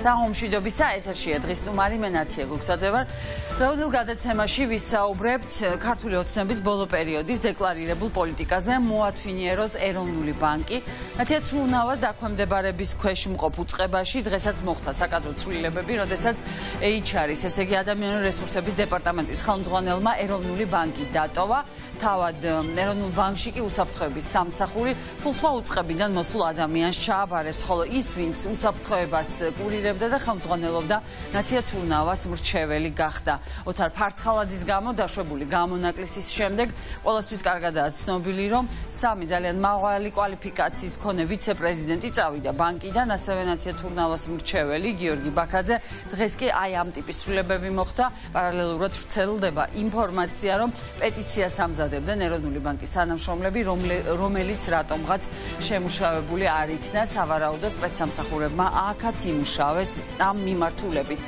საომშვიდობის ეთერშია დღის სტუმარი მე ნათია გუგსაძევა. Დღევანდელ გადაცემაში ვისაუბრებთ ქართული ოცნების ბოლო პერიოდის დეკლარირებულ პოლიტიკაზე მოათვინიეროს ეროვნული ბანკი. Ნათია Თურნავას დაქვემდებარების ქვეშ მყოფ უწყებაში დღესაც მოხდა საკადრო ცვლილებები, როდესაც HR-ის, ესე იგი ადამიანური რესურსების დეპარტამენტის ხელმძღვანელმა ეროვნული ბანკი დატოვა. თავად ეროვნულ ბანკში კი უსაფრთხოების სამსახური სულ სხვა უწყებიდან მოსულ ადამიანს ჩააბარებს, ხოლო ის, ვინც უსაფრთხოებას კურირებდა და ხელმძღვანელობდა ნათია თურნავას მრჩეველი გახდა. ოთარ ფარცხალაძის გამო დაშვებული გამონაკლისის შემდეგ ყოველთვის კარგადაა ცნობილი, რომ სამი ძალიან მაღალი კვალიფიკაციის მქონე ვიცე-პრეზიდენტი წავიდა ბანკიდან, ასევე ნათია თურნავას მრჩეველი გიორგი ბაკრაძე. დღეს კი აი ამ ტიპის ცვლილებები მოხდა, პარალელურად ვრცელდება ინფორმაცია, რომ პეტიციას ამზადებდნენ ეროვნული ბანკის თანამშრომლები, რომელიც რატომღაც შემუშავებული არ იქნა, სავარაუდოდ სპეცსამსახურებმა აქაც იმუშავეს ამ მიმართულებით.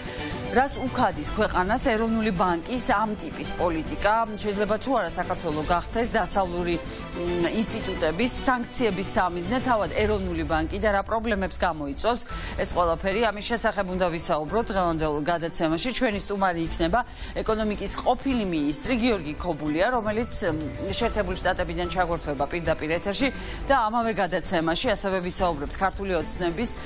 Რას უქადის ქვეყანას ეროვნული ბანკის ამ ტიპის პოლიტიკა, შეიძლება თუ არა საქართველოს გახდეს დასავლური ინსტიტუტების სანქციების სამიზნე, თავად ეროვნული ბანკი და რა პრობლემებს გამოიწვევს ეს ყველაფერი, ამის შესახებ უნდა ვისაუბროთ დღევანდელ გადაცემაში. Ჩვენი სტუმარი იქნება ეკონომიკის ყოფილი მინისტრი გიორგი ქობულია, რომელიც შეერთებული შტატებიდან ჩაგორთვება პირდაპირ ეთერში და ამავე გადაცემაში ასევე ვისაუბრებთ ქართული ოცნების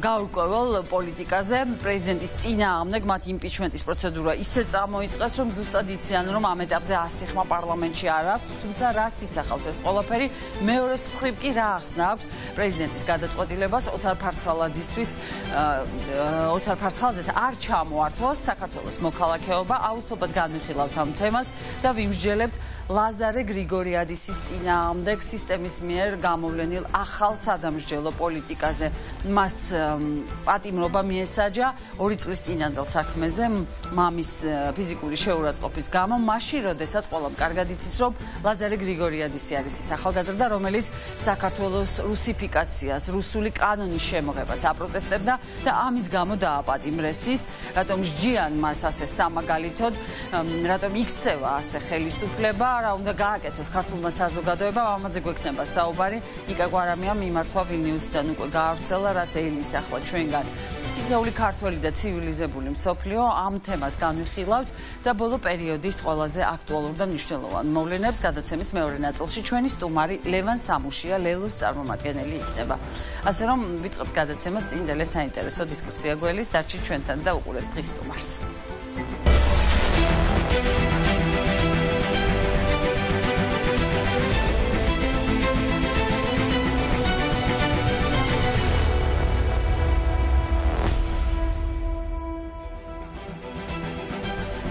გაურკვეველ პოლიტიკაზე, პრეზიდენტის წინააღმდეგ მათ იმპიჩმენტის პროცედურა ისეც ამოიწყეს, რომ ზუსტად იციან, რომ ამ ეტაპზე 100 ხმა პარლამენტში არ აქვს, თუმცა რას ისახავს ეს ყველაფერი, მეორე მხრივ კი რა ახსნა აქვს პრეზიდენტის გადაწყვეტილებას ოთარ ფარცხალაძეს არ ჩამოართვას საქართველოს მოქალაქეობა. აუცილებლად განვიხილავთ ამ თემას და ვიმსჯელებთ ლაზარე გრიგორიაძის წინააღმდეგ სისტემის მიერ გამოვლენილ ახალ სადამსჯელო პოლიტიკაზე. მას პატიმრობა მიესაჯა 2 წლის წინანდელ საქმეზე მამის ფიზიკური შეურაცხყოფის გამო, მაშინ როდესაც ყველამ კარგად იცის, რომ ლაზარე გრიგორიაძე არის ის ახალგაზრდა, რომელიც საქართველოს რუსიფიკაციას, რუსული კანონის შემოღებას აპროტესტებდა და ამის გამო დააპატიმრეს ის. რატომ სჯიან მას ასე სამაგალითოდ, რატომ იქცევა ასე ხელისუფლება, რა უნდა გააკეთოს ქართულმა საზოგადოებამ, ამაზე გვექნება საუბარი. ნიკა გვარამია მიმართვა ვილნიუსიდან უკვე გაავრცელა, რას ელისახლა ჩვენგან თითოეული ქართველი და ცივილიზებული მსოფლიო. ამ თემას განვიხილავთ და ბოლო პერიოდის ყველაზე აქტუალურ და მნიშვნელოვან მოვლენებს გადაცემის მეორე ნაწილში ჩვენი სტუმარი ლევან სამუშია, ლელოს წარმომადგენელი იქნება. ასე რომ ვიწყებთ გადაცემას წინ ძალიან საინტერესო დისკუსია გველის, დარჩით ჩვენთან და უყურეთ დღის სტუმარს.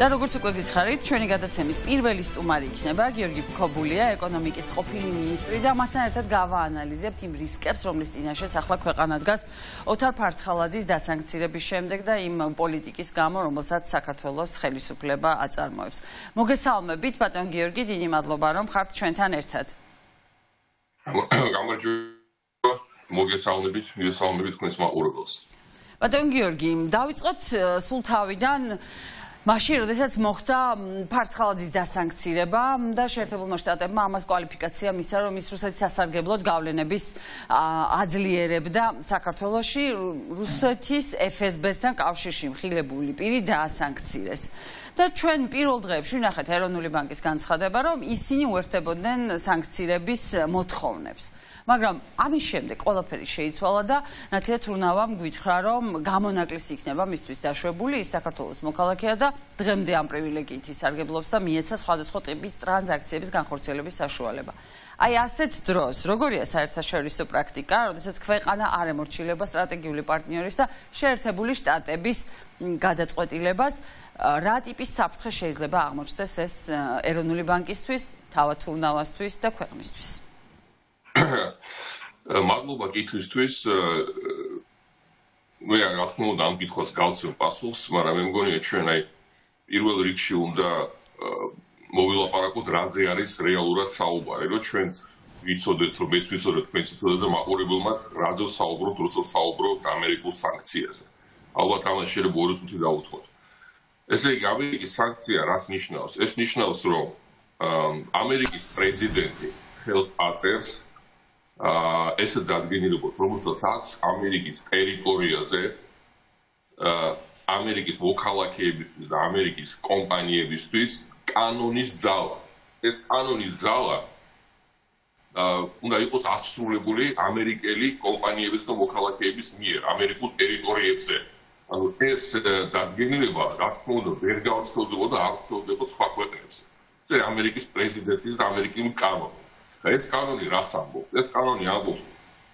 და როგორც უკვე გითხარით, ჩვენი გადაცემის პირველი სტუმარი იქნება გიორგი კობულია, ეკონომიკის ყოფილი მინისტრი და მასთან ერთად გავაანალიზებთ იმ რისკებს, რომლის წინაშეც ახლა ქვეყანა დგას ოთარ ფარცხალაძის დასანქცირების შემდეგ და იმ პოლიტიკის გამო, რომელსაც საქართველოს ხელისუფლება აწარმოებს. მოგესალმებით ბატონ გიორგი, დიდი მადლობა, რომ ხართ ჩვენთან ერთად. გამარჯობა, მოგესალმებით თქვენს მაყურებელს. ბატონ გიორგი, დავიწყოთ სულ თავიდან. მაშინ როდესაც მოხდა ფარცხალაძის დასანქცირება და შეერთებულმა შტატებმა ამას კვალიფიკაცია მისცა, რომ ის რუსეთის სასარგებლოდ გავლენების აძლიერებდა საქართველოში, რუსეთის FSB-სთან კავშირში მხილებული პირი დაასანქცირეს. და ჩვენ პირველ დღეებში ვნახეთ ეროვნული ბანკის განცხადება, რომ ისინი უერთებოდნენ სანქცირების მოთხოვნებს. მაგრამ ამის შემდეგ ყველაფერი შეიცვალა და ნათია თურნავამ გვითხრა, რომ გამონაკლისი იქნება მისთვის დაშვებული, ის საქართველოს მოქალაქეა და დღემდე ამ პრივილეგიით ისარგებლობს და მიეცა სხვადასხვა ტიპის ტრანზაქციების განხორციელების საშუალება. აი ასეთ დროს, როგორია საერთაშორისო პრაქტიკა, როდესაც ქვეყანა არ ემორჩილება სტრატეგიული პარტნიორის და შეერთებული შტატების გადაწყვეტილებას, რა ტიპის საფრთხე შეიძლება აღმოჩნდეს ეს ეროვნული ბანკისთვის, თავად თურნავასთვის და ქვეყნისთვის? მადლობა კითხვისთვის. მე რა თქმა უნდა ამ კითხვას გავცემ პასუხს, მაგრამ მე მგონია ჩვენ აი პირველ რიგში უნდა მოვილაპარაკოთ რაზე არის რეალურად საუბარი, რომ ჩვენც ვიცოდეთ, რომ მეც ვიცოდეთ, თქვენც ვიცოდეთ და მაყურებელმაც რაზე საუბრობთ, როცა საუბრობთ ამერიკულ სანქციაზე. ალბათ ამას შეიძლება ორი წუთი დავუთმოთ. ესე იგი, ამერიკის სანქცია რას ნიშნავს? ეს ნიშნავს, რომ ამერიკის პრეზიდენტი ხელს აწერს ესეთ დადგენილებებს, რომელსაც აქვს ამერიკის ტერიტორიაზე America's vokalakebis, America's companies, this canon is Zala. This canon is Zala. It was absolutely American companies to vokalakebis near American territory. And this that Geneva, that from the Bergans to the other, so there was faculties. The America's president is American canon. This canon is Rasambov, this canon is Abos.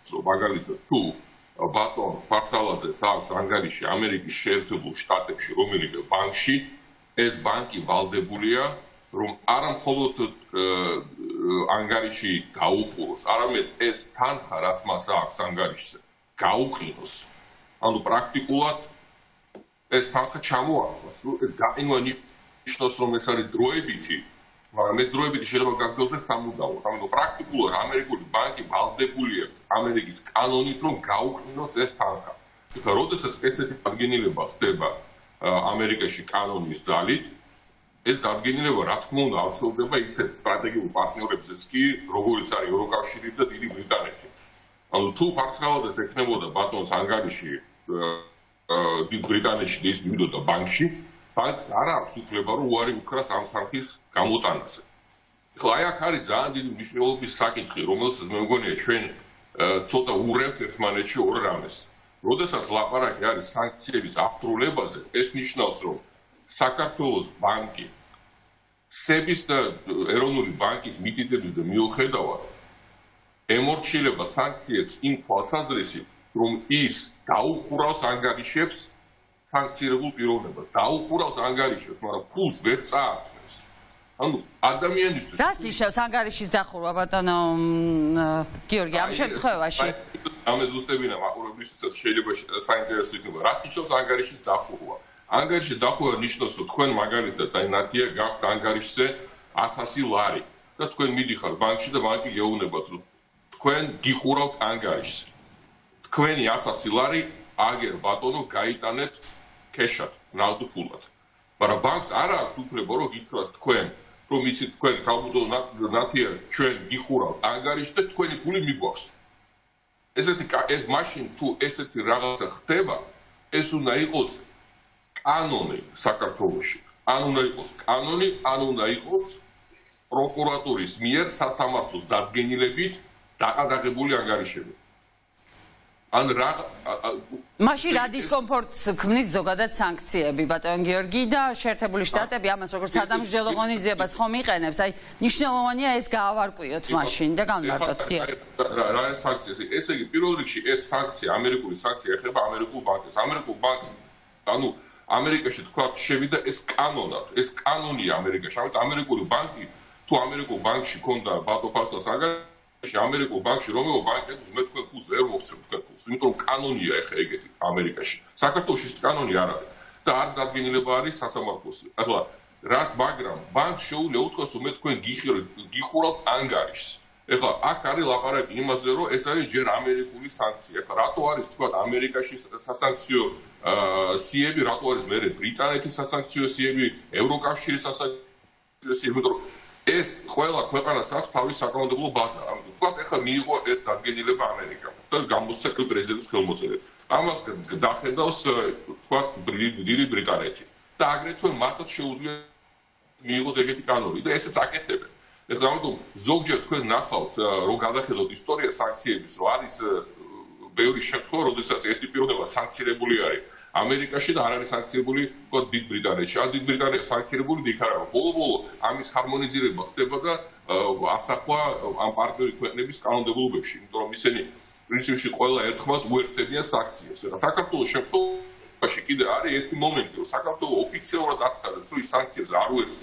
So Bagalita, two. Baton Partskhaladze thought Hungarian American shareable status of the bank. This bank is Valdebulia, from Aram Holot Hungarian Kaufulos, Aramet S. Tanha Rasmasak Hungarian Kaukinos, and practiculat S. Tanha Chamua. In one is no necessary droebiti, but Miss Droebiti should have got the Samuda. And the practicular American bank is Valdebulia. America's canoni from Gaukinos S. Tanka. The road is aesthetic Argenileva, Teba, America's canon is Zalit, is that Geneva Ratmund also the base strategic partner of the ski, Rogulisari, Rokashi, the Dilibritaniki. And two parts now the Zeknevo, the Batons Angarishi, the Britannish, this due to the Bankshi, but Arabs who clever were in Kras and Tankis, Kamutanas. Klaya Karizan did Michel Bisaki, Romans, Mongoni, Train. Ცოტა ურევთ ერთმანეთში ორ რამეს. Როდესაც ლაპარაკი არის სანქციების აღწულებაზე, ეს ნიშნავს, რომ საქართველოს ბანკი სების და ეროვნული ბანკის მიტითების მიუხედავად, ემორჩილება სანქციებს იმ თვალსაზრისით, რომ ის დაუხურავს ანგარიშებს სანქცირებულ პიროვნებას, დაუხურავს ანგარიშებს, მაგრამ ფულს ვერ წაართმევს. That's the show. Hungarian is different, but Georgi, I'm sure you I'm not just saying that. I'm just saying that Hungarian is different. Hungarian is different. It's not so that Margarita, that Natia got Hungarian is at his lari. That when we did have banks, the bank is going to when he bought Hungarian, when he at his lari, ager batono gaitanet keshat, not pulat. But banks are super borrow interest when. From its quite capital, not here, train, Gihura, Angarish, that 20 pulimi box. As machine to Esset Ragateva, Esunaikos, Anoni, Sakartoshi, Anunaikos, Anoni, Anunaikos, Prokuratoris, Mier, Sasamatus, that Genilevit, Takadabulia Angarishev. And Mashira discomforts Knizzoga that sanctiebi, but on Georgida, Shertabuli Statabi, Amasok Saddam Jelonize, but Homik and I Nishnonia is Gavarkuyot machine, the Gangatot. Ryan Sanctis, Essay Pirolici, S. Sancti, American Sancti, American banks, American banks, Tanu, America should quote Shevida is Canona, is Canonia, America, American bank, to American bank, she conda, Bato Pasta Saga. American banks, Romeo Bank, was met with their works of Kakos, into Canonia, America. Sakatosh is Canonia. Tars that Genilabari, Sasamapos, Rat Bagram, Bank show Leotos who met Queen Gihurot Angarish. Akari Lapara, Imazero, Esager, American Sanxia, Rator is called America, Sasanxio, Siebi, Rator is very Britannic, Sasanxio, Siebi, Eurocash, Sasanxio. Ეს ყველა ქვეყანას აქვს თავის საკანონმდებლო ბაზა. ამიტომ ეხლა მიიღო ეს დადგენილება ამერიკამ. და გამოსცა პრეზიდენტის ხელმოწერით. ამას გადახედავს თქვა დიდი ბრიტანეთი. და აგრეთვე მათაც შეუძლია მიიღოს ეგეთი კანონი და ესეც აკეთებენ. ეხლა ამიტომ ზოგჯერ თქვენ ნახავთ, რომ გადახედოთ ისტორიას სანქციების, რომ არის ბევრი შემთხვევა, როდესაც ერთი პიროვნება სანქცირებული არის. America's are sanctionable by Big Britain. And Big Britain is sanctionable by Iran. All of this harmonization is because our partners are not developing. So, in principle, all the countries were taking sanctions. So, the moment that Sakartvelo officially announced that sanctions are removed,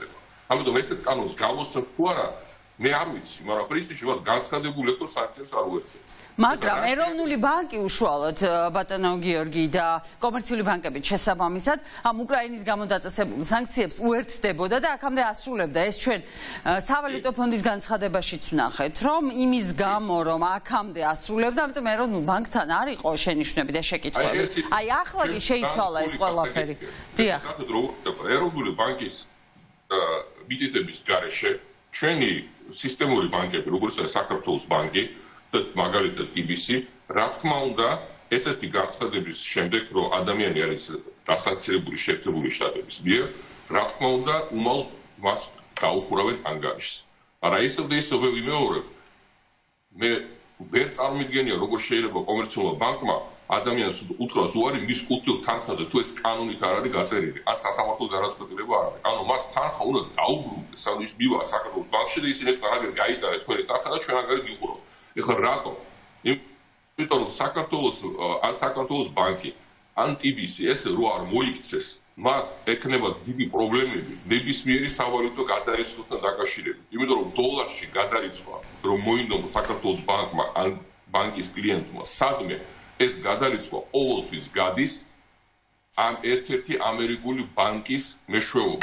and the domestic canons government fora nearwits, but principle was that sanctions are removed. მაგრამ ეროვნული ბანკი უშუალოდ ბატონო გიორგი და კომერციული ბანკებით შესაბამისად ამ უკრაინის გამოდაწესებულ სანქციებს უერთდებოდა და აქამდე ასრულებდა ეს ჩვენ სავალუტო ფონდის განცხადებაშიც ვნახეთ რომ იმის გამო რომ აქამდე ასრულებდა ამიტომ ეროვნულ ბანკთან არ იყო შენიშვნები და შეკითხვები აი ახლა კი შეიცვალა ეს ყველაფერი დიახ ეროვნული ბანკის მიტიტების გარეშე ჩვენი სისტემური ბანკები როგორც საქართველოს ბანკი Margaret TBC, Rathmaunda, ესეთი განცხადების შემდეგ, რომ ადამიანი არის დასაცილებული შეერთებული შტატების მიერ, რა თქმა უნდა, უმალ მას გაუხურავენ ანგარიშს. Არა ისევ და ისევ ვიმეორებ. მე ვერ წარმოვიდგენია, როგორ შეიძლება კომერციულმა ბანკმა ადამიანს უთხრას უარი მის კუთილ თანხაზე თუ ეს კანონით არ არის გაწერილი. ან სასამართლოს არასწორდება არ არის. ანუ მას თანხა უნდა დაუბრუნდეს, ანუ ის მივა საქართველოს ბანკში და ისინი კარგად გაიტარეს თქვენი თანხა და ჩვენ აღარ გიყურებთ. ეხლა რატო? იმიტომ რომ საქართველოს ბანკი, ან TBC ესე რო არ მოიქცეს, მათ ექნება დიდი პრობლემები ნებისმიერი სავალუტო გადარიცხვასთან დაკავშირებით. იმიტომ რომ დოლარში გადარიცვა რომ მოინდო საქართველოს ბანკმა ან ბანკის კლიენტმა სადმე ეს გადარიცვა ყოველთვის გადის ამ ერთ-ერთი ამერიკული ბანკის მეშვეობით.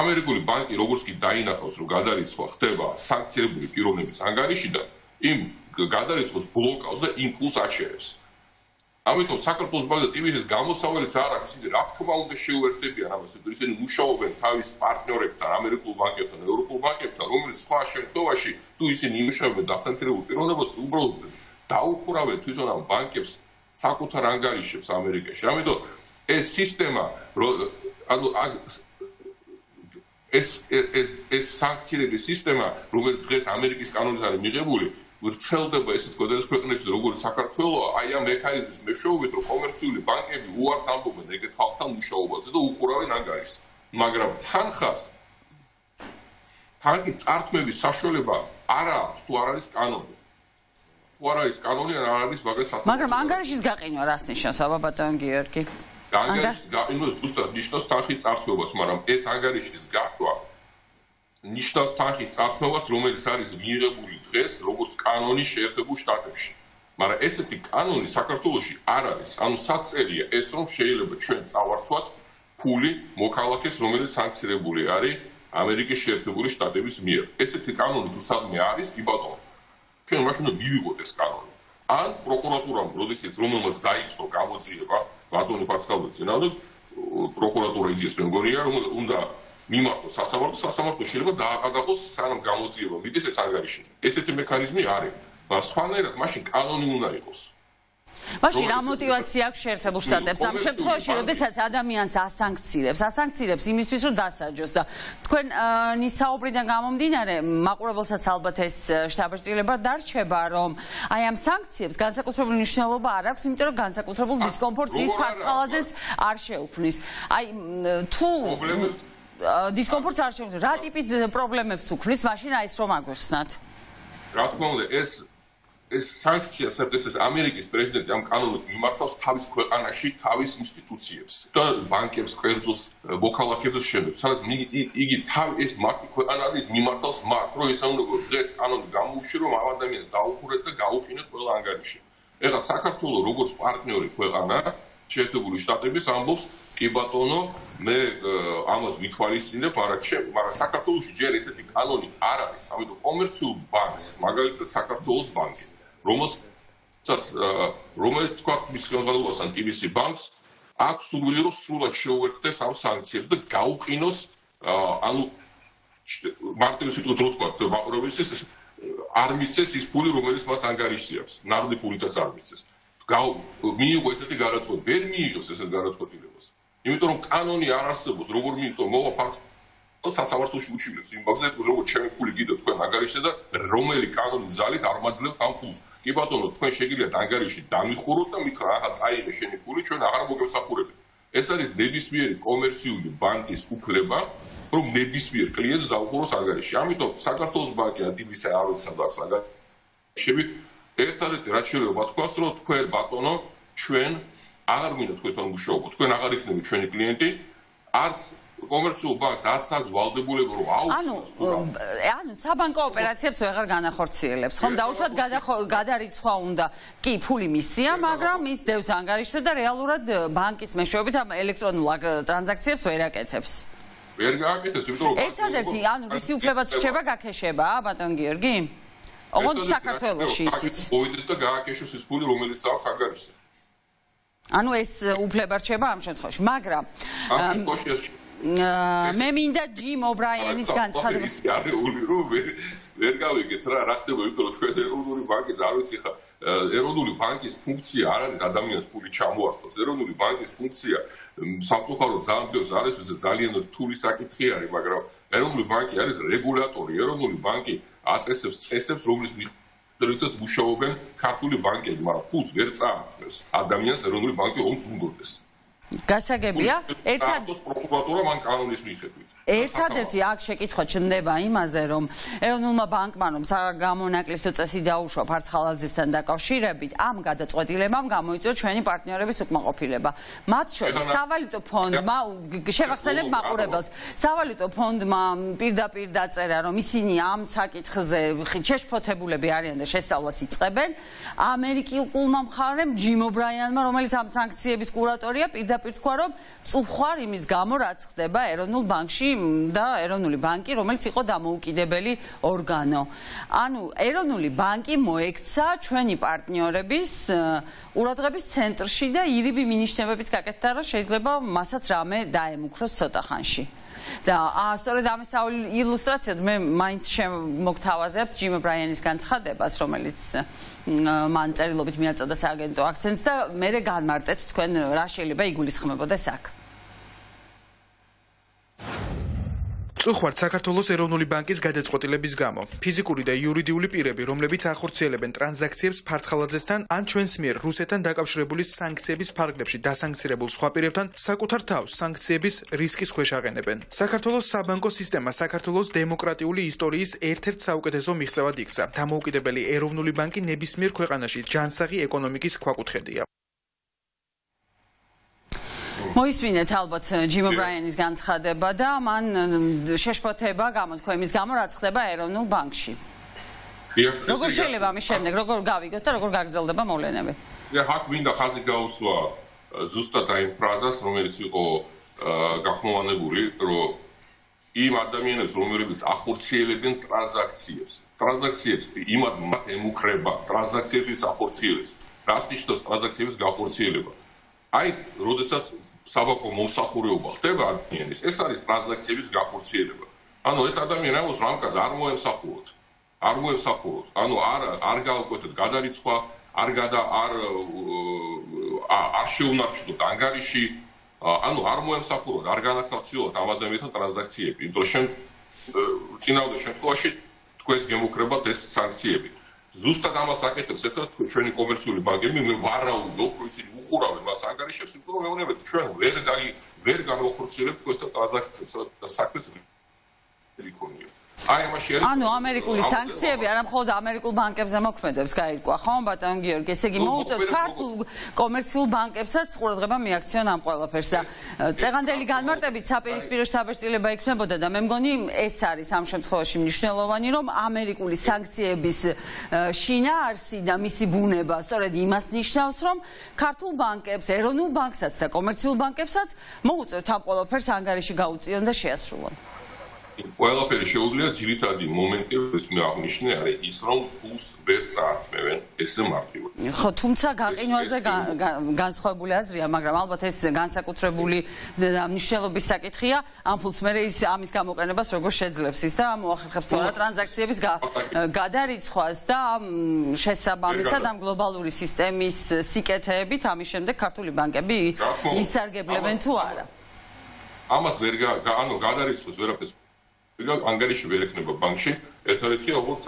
ამერიკული ბანკი როგორც კი დაინახავს, რომ გადარიცვა ხდება სანქციონირებული პიროვნების ანგარიშიდან, იმ გადარიცხვას ბლოკავს და იმ პლუს აჩერებს. ამიტომ საქართველოს ბანკი და TBC-ის გამოსავალიც არ არის, ისინი რა თქმა უნდა შეუერთდებიან ამას, რომ ისინი მუშაობენ თავის პარტნიორებთან, ამერიკულ ბანკებთან, ევროპულ ბანკებთან, რომელიც სხვა შემთხვევაში თუ ისინი იმუშავებენ დასანქციონირებულ პიროვნებას, უბრალოდ დაუხურავენ თვითონ ამ ბანკებს საკუთარ ანგარიშებს ამერიკაში. ამიტომ ეს სისტემა, ანუ ეს სანქციების სისტემა, რომელიც დღეს ამერიკის კანონით არის მიღებული, ვრცელდება ესე თქვენ ქვეყნებში, როგორც საქართველო, აი ამ მექანიზმის მეშვეობით, რომ კომერციული ბანკები უარს ამბობენ ეგეთ ხალხთან მუშაობაზე და უხურავენ ანგარიშს. მაგრამ თანხის წართმების საშუალება არ აქვს, თუ არ არის კანონი. What is Canoni and Arabic? Madam Angarish is Gakin or Asnisha, Sabaton Giorgi. Angarish is Gakin was Gustav Nishnos Tahis Artovas, Madam S. Angarish is Gatwa. Nishnos Tahis Artovas, Roman Saris, Mirabul dress, robots canoni share the bush tatash. Mara Esepic Anoni, Sakartoshi, Arabis, and Sats area, Esom Shale of Trends, our twat, Puli, Mokalakis, Roman Sanksirabulari, American share the bush tatabis mirror. Esepic Anoni to Sadmiaris, Ibaton. Ჩვენ მას უნდა მივიღოთ ეს კანონი. ან პროკურატურამ, როდესაც რომელმაც დაიწყო გამოძიება, ბატონი პარსკალაძის წინააღმდეგ, პროკურატურა იძიეს, მე მგონია, რომ უნდა მიმართოს სასამართლოს, სასამართლო შეიძლება დააყადაღოს, სანამ გამოძიება მიდის ეს ანგარიში. ესეთი მექანიზმი არის. სხვანაირად მაშინ კანონი უნდა იყოს. მაშინ რა მოტივაცია აქვს შეერთებულ შტატებს ამ შემთხვევაში, როდესაც ადამიანს ასანქცირებს იმისთვის, რომ დასაჯოს და თქვენი საუბრიდან გამომდინარე, მაყურებელსაც ალბათ ეს შთაბეჭდილება დარჩება, რომ აი ამ სანქციებს განსაკუთრებული მნიშვნელობა არ აქვს, იმიტომ რომ განსაკუთრებულ დისკომფორტს ის ფარცხალაძეს არ შეუქმნის. აი თუ დისკომფორტს არ შეუქმნის, რა ტიპის პრობლემებს უქმნის, მაშინ აი ეს რომ აგვიხსნათ. რა თქმა უნდა, ეს Sanctions that this is America's president, I'm Cannon, Martos, Tavis, Anashi, Tavis institutions, the bankers, Kerzus, Bokala Kedushin, Salas Migi, Tavis, Mark, Anadis, Mimartos, Mark, Royson, Dress, Anon Gamu, Shiro, Madame, Daukur, the Gaukin, Polangashi. As a Sakatul, Robert's partner, Querana, Chetu, Statabis, Ambos, Kibatono, Amos Vitwaris in the Parache, Marasakatos, Jerry, Anoni, Arab, I mean, the commercial banks, Margaret Sakatos Bank. Romans, quite misconvaluous and TBC banks, absolutely Rosula show test of sanctions, the Gaukinos, and Martin Sutrutma, the Robises, Armices is fully Romanis Masangaricias, not the Pulitas Armices. Gau, me was at the Garrett, what very me uses at Garrett Cotillos. Imitor Canoni Arasabus, Robert Minto, Moa parts. სასამართლოში უჩივლებს იმ ბაგზე, რომ ჩემი ფული გიდა თქვენ ანგარიშზე და რომელი კანონის ძალით არ მაძლევთ ამ ფულს. კი ბატონო, თქვენ შეგიძლიათ ანგარიში დამიხუროთ და მითხრათ, „აჰა, წაიღე შენი ფული, ჩვენ აღარ მოგესახურებთ“. ეს არის ნებისმიერი კომერციული ბანკის უფლება, რომ ნებისმიერ კლიენტს დაუხუროს ანგარიში. ამიტომ საქართველოს ბანკი და TBC-ს არ ეცადავს ანგარიშები. ერთადერთი რაც შეიძლება თქვას, რომ თქვენ ბატონო, ჩვენ აღარ მინდა თქვენთან მუშაობთ, თქვენ აღარ იქნებით ჩვენი კლიენტი. არც Commercial banks are such valuable overall. Anu, Sabanko operations are going to hurt sales. From Daushat Gadarits Honda, keep fully Missia, Magram is the Sangarish, the Realurad Bank is Meshovita electron transactions. It's other thing, Anu, receive Flebat Shebaka Kesheba, but on Georgi. What Sakatello she sits. Oh, it is the Gakish is fully Romelis of Sangarish. Anu is Uplebarchebam Shatosh Magra. მე მინდა Jim O'Brien-ის განცხადება. Vergalu getra rachteva utor Eronuli Bankis arutsikha Eronuli Bankis funktsiya aris adaminas puli chamortos Eronuli Bankis funktsiya samtsukharo zaldios aris vese zalien rtuli sakitxi aris magram Eronuli Banki aris regulatori Eronuli Banki atsesevs tsesevs romlis მდროიტოს მუშაობენ ქართული ბანკები, მაგრამ ფულს ვერ წაართმევს. ადამიანს ეროვნული ბანკი ომს უნდოდეს. Გასაგებია, ერთად პროკურატურა მან კანონის მიხედვით. ერთადერთი აქ შეკითხვა ჩნდება იმაზე, რომ ეროვნულმა ბანკმა რომ საგამონაკლისო წესი დაუშვა ფარცხალაძესთან დაკავშირებით, ამ გადაწყვეტილებამ გამოიწვია ჩვენი პარტნიორების უკმაყოფილება. მათ შორის სავალუტო ფონდმა შევახსენებ მაყურებელს. სავალუტო ფონდმა პირდაპირ დაწერა, რომ ისინი ამ საკითხზე შეშფოთებულები არიან და შესწავლას იწყებენ. ამერიკულმა მხარემ ჯიმ ობრაიანმა, რომელიც ამ სანქციების კურატორია, პირდაპირ თქვა, რომ წუხარ იმის გამო რაც ხდება ეროვნულ ბანკში და ეროვნული ბანკი, რომელიც იყო დამოუკიდებელი ორგანო. ანუ ეროვნული ბანკი მოექცა ჩვენი პარტნიორების ყურადღების ცენტრში და ირიბი მინიშნებებით გაკეთდა, რომ შეიძლება მასაც რამე დაემუქროს ცოტა ხანში. და სწორედ ამის ილუსტრაციად მე მაინც მოგთავაზებთ ჯიმ ობრაიანის განცხადებას, რომელიც მან წერილობით მიაწოდა სააგენტო აქცენტს და მერე განმარტეთ თქვენ რა შეიძლება იგულისხმებოდეს აქ. წუხوار საქართველოს ეროვნული ბანკის გადაწყვეტილების გამო ფიზიკური და იურიდიული პირები, რომლებიც ახორციელებენ ტრანზაქციებს ფარცხალაძესთან ან ჩვენს მიერ რუსეთთან დაკავშირებული სანქციების ფარგლებში დასანქცირებულ სხვა პირებთან საკუთარ თავს სანქციების რისკის ქვეშ აყენებენ. საქართველოს საბანკო სისტემა საქართველოს დემოკრატიული ისტორიის ერთ-ერთ საუკეთესო მიღწევად იქცა. დამოუკიდებელი ეროვნული ბანკი ნებისმიერ ქვეყანაში ჯანსაღი ეკონომიკის ქვაკუთხედია. მოისმინეთ ალბათ ჯიმ ობრაიანის განცხადება და მან შეშფოთება გამოთქვამის გამო რაც ხდება ეროვნულ ბანკში. როგორ შეიძლება მის შემდეგ, როგორ გავიგოთ და როგორ გაგრძელდება მოვლენები? აქ მინდა ხაზი გაუსვა ზუსტად აი ფრაზას, რომელიც იყო გახმოვანებული, რომ იმ ადამიანებს, რომლებიც ახორციელებენ ტრანზაქციებს, იმათ მათ ემუქრება, ტრანზაქციებს ახორციელებს. რას ნიშნავს ტრანზაქციების გახორციელება? აი, როდესაც საბანკო მომსახურება ხდება ადამიანის, ეს არის ტრანზაქციების გახორციელება. ანუ ეს ადამიანი ამის რამკაც არ მოემსახუროთ. ანუ არ გაუკვეთეთ გადარიცხვა, არ შეუნარჩუნოთ ანგარიში, ანუ არ მოემსახუროთ, არ განახორციელოთ ამ ადამიანთან ტრანზაქციები. იმდროშენ წინააღმდეგ შემთხვევაში თქვენს გემუქრებათ ეს სანქციები. ზუსტად ამას აკეთებს ერთად ჩვენი კომერციული ბანკები, მე ვარაუდობ, რომ ისინი უხურავენ მას ანგარიშებს, იმიტომ რომ მეუბნებათ, ჩვენ ვერ განვახორციელებთ თქვენთან ტრანზაქციებს და საქმეს რიქონია. ანუ ამერიკული სანქციები არა მხოლოდ ამერიკულ ბანკებზე მოქმედებს, გაირკვა, ხო, ბატონო გიორგი, ესე იგი მოუწევთ ქართულ კომერციულ ბანკებსაც ყურადღება მიაქციონ ამ ყველაფერს და წეღანდელი განმარტებით საპირისპირო შთაბეჭდილება იქნებოდა და მე მგონი ეს არის ამ შემთხვევაში მნიშვნელოვანი, რომ ამერიკული სანქციების შინაარსი და მისი ბუნება სწორედ იმას ნიშნავს, რომ ქართულ ბანკებს, ეროვნულ ბანკსაც და კომერციულ ბანკებსაც მოუწევთ ამ ყველაფერს ანგარიში გაუწიონ და შეასრულონ. ყველაფერი შეუძლია ძირითადი მომენტი, ეს მე აღნიშნე არის ის, რომ ფულს ვერ წაართმევენ, ესე მარტივად. ხო, თუმცა გაყინვაზე განსხვავებული აზრია, მაგრამ ალბათ ეს განსაკუთრებული მნიშვნელობის საკითხია, ამ ფულს მე ამის გამოყენებას როგორ შეძლებს ის და მოახერხებს თორა ტრანზაქციების გადარიცხვას და შესაბამისად ამ გლობალური სისტემის სიკეთეებით, ამის შემდეგ ქართული ბანკები ისარგებლებენ თუ არა. ამას ვერ გადარიცხვას ვერაფერს ანგარიში ვერ ექნება ბანკში, ერთადერთი როგორც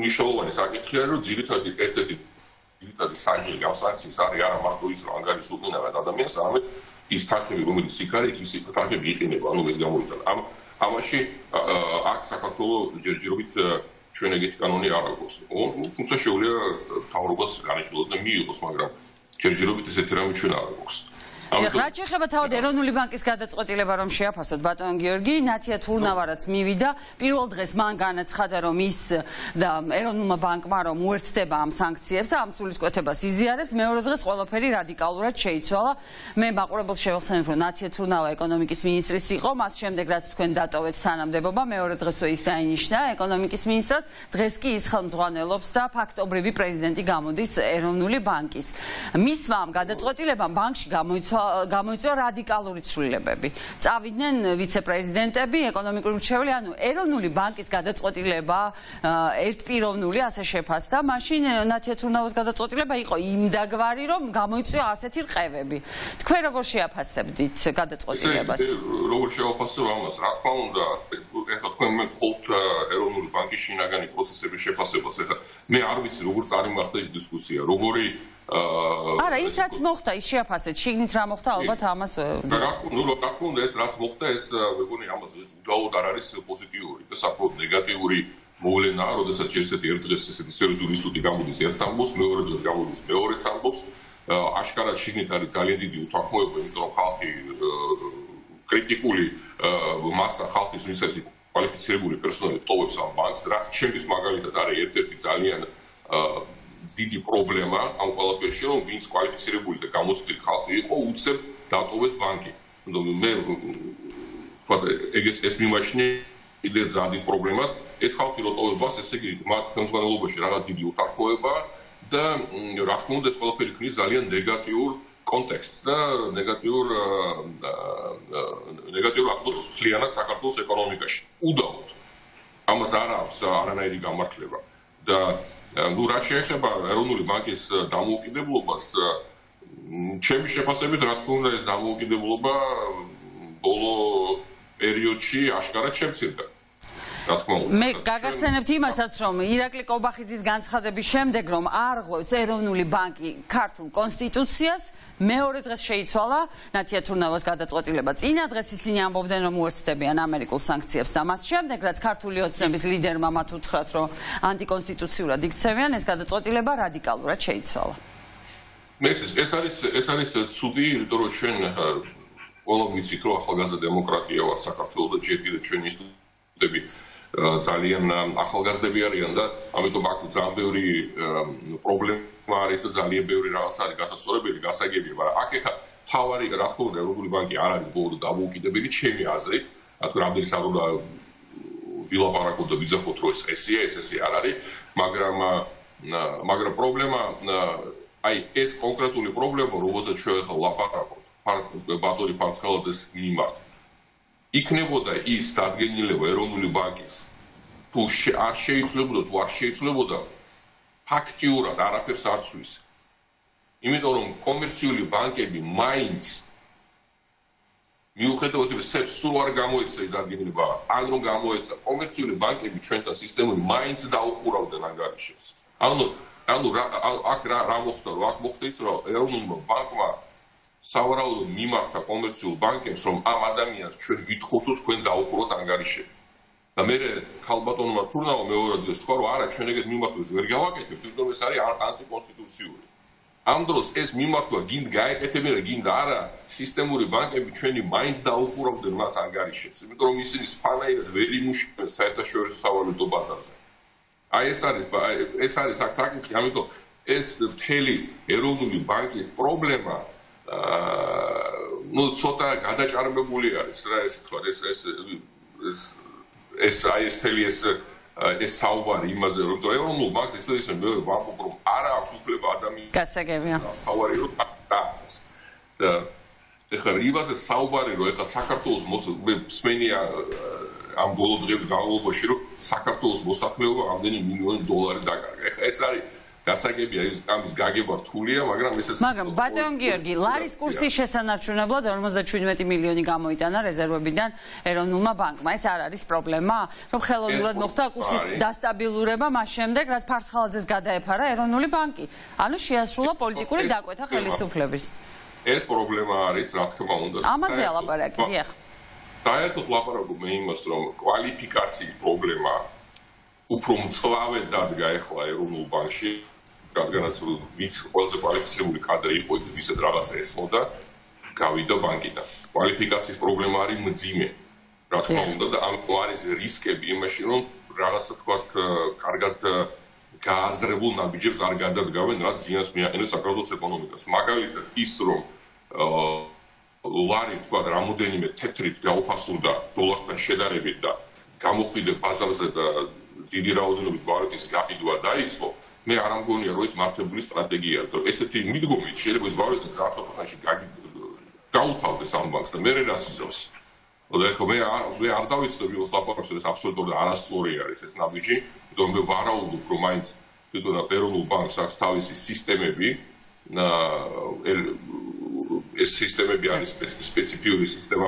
მნიშვნელოვანი საკითხია, რომ ძირითადი საჭირი გასანქციის არის არა მარტო ის, რომ ანგარიშს უყინავენ ადამიანს, არამედ ის თანხები, რომელიც იქ ის თანხები იყინება, ანუ ეს გამოიწვია. ამაში აქ საქართველოს ჯერჯერობით ჩვენ ეგეთი კანონი არ აქვს. თუმცა შეუძლია თავრობას განიხილოს და მიიღოს, მაგრამ ჯერჯერობით ესეთი რამე ჩვენ არ აქვს. რა შეეხება თავად ეროვნული ბანკის გადაწყვეტილება, რომ შეაფასოთ ბატონ გიორგი, ნათია თურნავა რაც მივიდა, პირველ დღეს მან განაცხადა, რომ ის და ეროვნულმა ბანკმა რომ უერთდება ამ სანქციებს და ამ სულისკვეთებას იზიარებს, მეორე დღეს ყველაფერი რადიკალურად შეიცვალა. მე მაყურებელს შევახსენებ, რომ ნათია თურნავა ეკონომიკის მინისტრის იყო, მას შემდეგ რაც თქვენ დატოვეთ თანამდებობა, მეორე დღესვე ის დაინიშნა ეკონომიკის მინისტრად, დღეს კი ის ხელმძღვანელობს და ფაქტობრივი პრეზიდენტი გამოდის ეროვნული ბანკის. მისმა ამ გადაწყვეტილებამ ბანკში გამოიცვალა გამოიწვია რადიკალური ცვლილებები. Წავიდნენ ვიცე-პრეზიდენტები, ეკონომიკური მრჩეველი, ანუ ეროვნული ბანკის გადაწყვეტილება ერთპიროვნული ასე შეფასდა. მაშინ ნათია თურნავას გადაწყვეტილება იყო იმდაგვარი, რომ გამოიწვია ასეთი რყევები. თქვენ როგორ შეაფასებდით გადაწყვეტილებას? როგორ შეაფასებ ამას? Რა თქმა უნდა, ეხლა თქვენ მე ხოთ ეროვნული ბანკის შინაგანი პროცესების შეფასებას. ეხლა მე არ ვიცი როგორ წარიმართა ეს დისკუსია, როგორი არა, ისაც მოხდა, ის შეაფასეთ. შიგნით რა მოხდა, ალბათ ამას რა თქმა უნდა, ეს რაც მოხდა, ეს მეგონი ამას ეს უდაოდ არ არის პოზიტიური და საკმაოდ ნეგატიური მოვლენაა, როდესაც ერთ-ერთი დღეს ესეთი სერიოზული ინსტიტუტი გამოდის ერთ სამბოს, მეორე დღეს გამოდის მეორე სამბოს. აშკარად შიგნით არის ძალიან დიდი უთანხმოება, იმიტომ რომ ხალხი კრიტიკული მასა ხალხის ვინცაც კვალიფიცირებული პერსონალი ტოვებს ამ ბანკს, რაც ჩემთვის მაგალითად არის ერთ-ერთი ძალიან დიდი პრობლემა ამ ყველაფერში, რომ ვინც კვალიფიცირებული და გამოცდილი ხალხი იყო, უცებ დატოვეს ბანკი. მე ეს მიმაჩნია კიდევ ძალიან პრობლემა. ეს ხალხი რო ტოვებას, ესე იგი, მათ ხელმძღვანელობაში რაღაც დიდი უთანხმოება და რა თქმა უნდა, ეს ყველაფერი ქმნის ძალიან ნეგატიურ კონტექსტს და ნეგატიურ ატმოსფეროს მთლიანად საქართველოს ეკონომიკაში. უდაოდ. ამას არ აქვს არანაირი გამართლება. და ну რა შეიძლება ეროვნული ბანკის დამოუკიდებლობას ჩემი შეფასებით რა თქმა უნდა ეს დამოუკიდებლობა ბოლო პერიოდში აშკარად შემცირდა რა თქმა უნდა მე გაგახსენებთ იმასაც რომ ირაკლი კობახიძის განცხადების შემდეგ რომ არ ღვევს ეროვნული ბანკი ქართულ კონსტიტუციას მეორე დღეს შეიცვალა ნათია თურნავას გადაწყვეტილება. Წინა დღეს ისინი ამბობდნენ რომ უერთდებიან ამერიკულ სანქციებს და მას შემდეგ რაც ქართული ოცნების ლიდერმა მათ უთხრათ რომ ანტიკონსტიტუციურად იქცევიან ეს გადაწყვეტილება რადიკალურად შეიცვალა. ეს არის ცუდი იმიტომ რომ ჩვენ ყველამ ვიცით რომ ახალგაზრდა დემოკრატია ვარ საქართველოს და ჯერ კიდევ ჩვენი ინსტიტუტები ძალიან ახალგაზრდები არიან და ამიტომ აქ ძალიან ბევრი პრობლემა არის და ძალიან ბევრი რაღაც არის გასასწორებელი, გასაგებია, მაგრამ აქ ეხა თავარი რა თქმა უნდა ეროვნული ბანკი არ არის ბოლო დამოუკიდებელი ჩემი აზრით, რადგან რამდენიც არ უნდა ვილაპარაკოთ და ვიძახოთ რომ ეს არ არის, მაგრამ პრობლემა აი ეს კონკრეტული პრობლემა რომელზეც ჩვენ ეხლა ვლაპარაკობთ ბატონი ფარცხალაძის მიმართ იქნებოდა ის დადგენილება ეროვნული ბანკის თუ არ შეიძლება თუ არ შეიძლება ფაქტიურად არაფერს არ ცვლის იმიტომ რომ კომერციული ბანკები მაინც მიუხედავად იმისა რომ სულ არ გამოეცა ეს დადგენილება ან რომ გამოეცა კომერციული ბანკები ჩვენთან სისტემური მაინც დაუყურავდნენ ანგარიშებს ანუ რა მოხდა რა მოხდა ის რომ ეროვნულმა ბანკმა სავარაუდოდ მიმართა კომერციულ ბანკებს, რომ ამ ადამიანს ჩვენ გითხოვთ თქვენ დაუყუროთ ანგარიშები. და მე ქალბატონმა თურნავამ მეორე დღეს თქვა, რომ არა, ჩვენ ეგეთ მიმართვას ვერ გავაკეთებთ, იმიტომ ეს არის ანტიკონსტიტუციური. ამ დროს ეს მიმართვა გინდ გაეკეთებინა, გინდა არა, სისტემური ბანკები ჩვენი მაინც დაუყურავდნენ მას ანგარიშებს, იმიტომ რომ ისინი სპანაირად ვერ იმუშავებენ საერთაშორისო სავალუტო ბაზარზე. აი ეს არის აქ საკითხი, ამიტომ ეს მთელი ეროვნული ბანკის პრობლემა ну ცოტა გადაჭარბებული არის რა ესე თქვა ეს საუბარი იმაზე რომ ეროვნულ ბანკს ისლოის მე ვამბობ რომ არა აქვს უფლება ადამიანს გასაგებია საუბარი რომ დაას და ეხლა რივაზე საუბარი რომ ეხლა საქართველოს მე სმენია ამ ბოლო დღეების განმავლობაში რომ საქართველოს მოსახლეობა ამდენი მილიონი $ი დაკარგა ეხლა ეს არის გასაგებია ის ამის გაგება რთულია, მაგრამ ბატონ გიორგი, ლარის კურსის შესანარჩუნებლად 57 მილიონი გამოიტანა რეზერვებიდან ეროვნულმა ბანკმა. ეს არ არის პრობლემა, რომ ხელოვნურად მოხდა კურსის დასტაბილურება, მას შემდეგ რაც ფარცხალაძეს გადაეფარა ეროვნული ბანკი. ანუ შეასრულა პოლიტიკური დაკვეთა ხელისუფლების. ეს პრობლემა არის, რა თქმა უნდა. ამაზე ალაპარაკი, დიახ. საერთოდ ლაპარაკობ მე იმას, რომ კვალიფიკაციის პრობლემა უფრო მწლავედ დადგა ეხლა ეროვნულ ბანკში, რადგანაც ვინც ყველაზე კვალიფიცირებული კადრი იყო, ვისაც რაღაცა ესმოდა, გავიდა ბანკიდან. კვალიფიკაციის პრობლემა არის მძიმე. რა თქმა უნდა, და ამიტომ არის რისკები იმაში, რომ რაღაცა თქვათ კარგად გააზრებულ ნაბიჯებს არ გადადგავენ, რაც ზიანს მიაყენებს საქართველოს ეკონომიკას. მაგალითად ის, რომ ლარი თქვა რამოდენიმე თეთრით გაუფასურდა დოლართან შედარებით და გამოხვიდე ბაზარზე და დიდი რაოდენობით ვალუტის გაყიდვა დაიწყო, მე არ მგონია, რომ ეს მართლებული სტრატეგია არის. ესეთი მიდგომით შეიძლება ეს ვალუტა ძალიან ცოტა ხანში გაუთავდე სამბანკს და მე რა სიზავს. Like we are, David Stovio Slapov, so it's absolutely Arastoria, it's Nabiji, don't be Varau provides to the Perulu Bank Sax Tavis system, maybe a system, maybe a specific system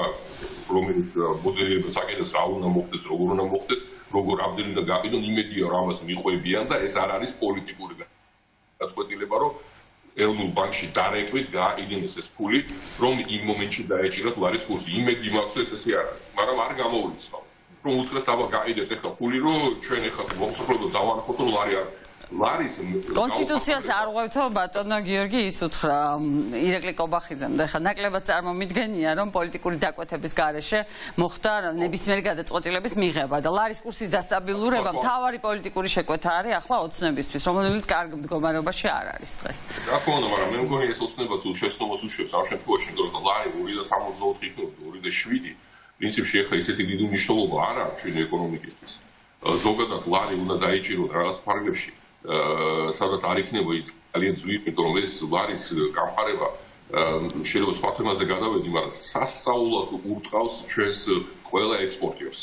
from Bodil Sakitas Rauna Moftes, Rogorna Moftes, Rogor Abdul Gabino, Nimedia Ramas, Mihoy Bianda, as Araris political. That's what Ilebaro. Eronuli Banki directly გააიდენეს ეს ფული, რომ იმ მომენტში დაეჭირათ ლარის კურსი. Იმედი მაქვს ეს არ არის, მაგრამ არ გამოვლისო. Რომ უთხრეს აბა გააიდეთ ახლა ფული, რომ ჩვენ ახლა მოსახლეობა დავანახოთ, რომ ლარი არ ლარის კონსტიტუციას არ უღვევთო ბატონო გიორგი ის უთხრა ირაკლი კობახიძემ და ახლა ნაკლებად წარმომიდგენია, რომ პოლიტიკური დაკვეთების გარეშე მოხდა ნებისმიერი გადაწყვეტილების მიღება და ლარის კურსის დასტაბილურება მთავარი პოლიტიკური შეკვეთა არის ახლა ოცნებისთვის, რომელიც კარგ მდგომარეობაში არ არის დღეს. რა თქმა უნდა, მაგრამ მე მგონი ეს ოცნებაც უჩვენს უშვებს ამ შემთხვევაში, რომ ლარი 2.64 იქნება 2.7 პრინციპში ახლა ისეთი დიდი მნიშვნელობა არ აქვს ჩვენი ეკონომიკისთვის. ზოგადად ლარი უნდა დაიჭიროს რაღაც ფარგლებში. Სადაც არ იქნება ის ძალიან ძვირი, რომ ეს ლარის გამყარება შეიძლება სხვა თემაზე გადავედი, მაგრამ სასწაულად ურტყავს ჩვენს ყველა ექსპორტიორს.